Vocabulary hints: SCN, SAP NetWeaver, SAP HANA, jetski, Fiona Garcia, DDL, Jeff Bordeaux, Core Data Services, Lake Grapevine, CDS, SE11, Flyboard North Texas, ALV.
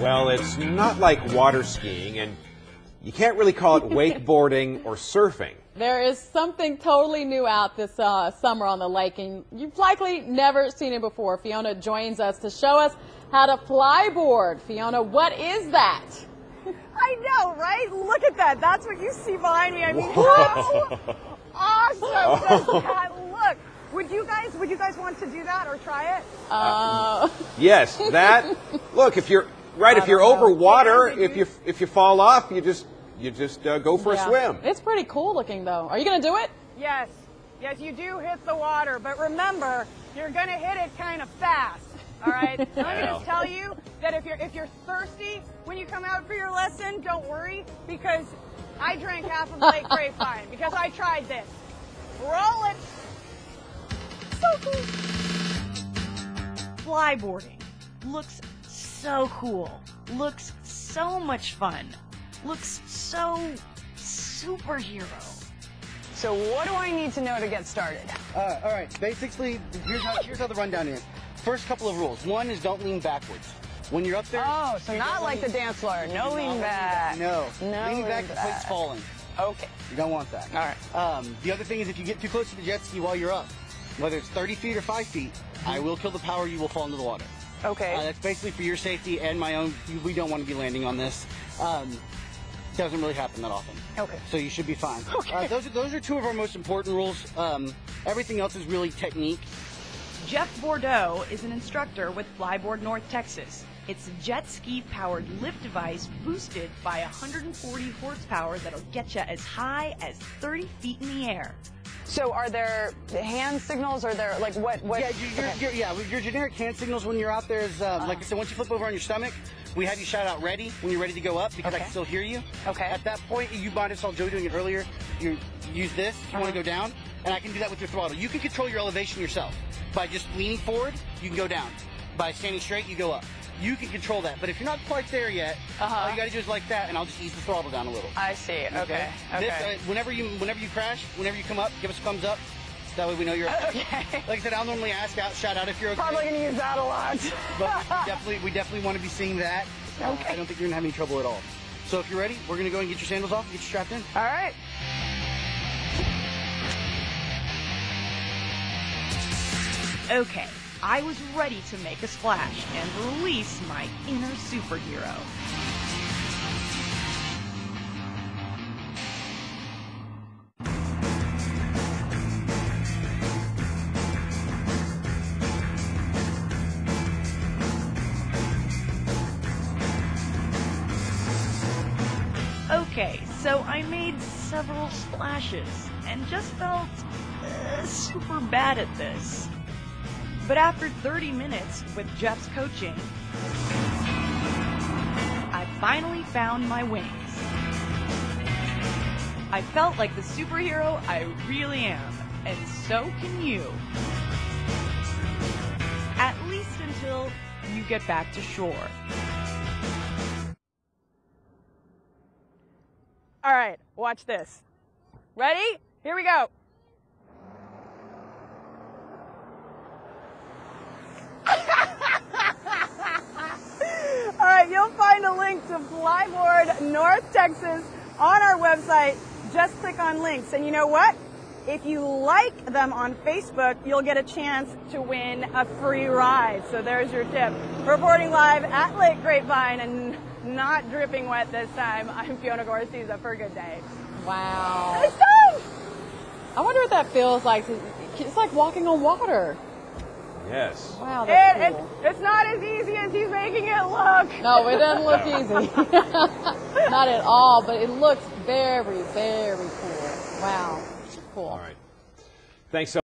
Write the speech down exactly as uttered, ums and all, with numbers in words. Well, it's not like water skiing, and you can't really call it wakeboarding or surfing. There is something totally new out this uh, summer on the lake, and you've likely never seen it before. Fiona joins us to show us how to flyboard. Fiona, what is that? I know, right? Look at that. That's what you see behind me. I mean, whoa. How awesome does that look? Would you guys, would you guys want to do that or try it? Uh, uh, yes, that. Look, if you're right, if you're know. over water, yeah, if you if you fall off, you just you just uh, go for yeah. a swim. It's pretty cool looking, though. Are you going to do it? Yes, yes, you do hit the water, but remember, you're going to hit it kind of fast. All right, I'm going to tell you that if you're if you're thirsty when you come out for your lesson, don't worry, because I drank half of Lake Grapevine because I tried this. Roll it. So cool. Flyboarding looks so cool. Looks so much fun. Looks so superhero. So what do I need to know to get started? Uh, all right. Basically, here's how, here's how the rundown is. First couple of rules. One is don't lean backwards. When you're up there. Oh, so not like lean. the dance floor. No lean back. No. No. Lean back, the plate's falling. Okay. You don't want that. All right. Um, the other thing is if you get too close to the jet ski while you're up, whether it's thirty feet or five feet, I will kill the power. You will fall into the water. Okay. Uh, that's basically for your safety and my own. We don't want to be landing on this. Um, doesn't really happen that often. Okay. So you should be fine. Okay. Uh, those are those are two of our most important rules. Um, everything else is really technique. Jeff Bordeaux is an instructor with Flyboard North Texas. It's a jet ski-powered lift device boosted by one hundred forty horsepower that'll get you as high as thirty feet in the air. So are there hand signals? Are there, like, what? what? Yeah, your, your, your, yeah, your generic hand signals when you're out there is, uh, oh. like I said, once you flip over on your stomach, we have you shout out ready when you're ready to go up because okay. I can still hear you. Okay. At that point, you might have saw Joe doing it earlier. You use this if you uh-huh. want to go down, and I can do that with your throttle. You can control your elevation yourself. By just leaning forward, you can go down. By standing straight, you go up. You can control that, but if you're not quite there yet, uh-huh. all you gotta do is like that, and I'll just ease the throttle down a little. I see. Okay. Okay. This, uh, whenever you, whenever you crash, whenever you come up, give us a thumbs up. That way we know you're okay. okay. Like I said, I'll normally ask out, shout out if you're okay. Probably gonna use that a lot. But definitely, we definitely want to be seeing that. Okay. Uh, I don't think you're gonna have any trouble at all. So if you're ready, we're gonna go and get your sandals off, get you strapped in. All right. Okay. I was ready to make a splash and release my inner superhero. Okay, so I made several splashes and just felt uh, super bad at this. But after thirty minutes with Jeff's coaching, I finally found my wings. I felt like the superhero I really am, and so can you. At least until you get back to shore. All right, watch this. Ready? Here we go. You'll find a link to Flyboard North Texas on our website. Just click on links. And you know what? If you like them on Facebook, you'll get a chance to win a free ride. So there's your tip. Reporting live at Lake Grapevine and not dripping wet this time, I'm Fiona Garcia for a good day. Wow. It's done! I wonder what that feels like. It's like walking on water. Yes. Wow, that's it, cool. It's, it's not as easy as he's making it look. No, it doesn't look easy. Not at all, but it looks very, very cool. Wow. Cool. All right. Thanks so much.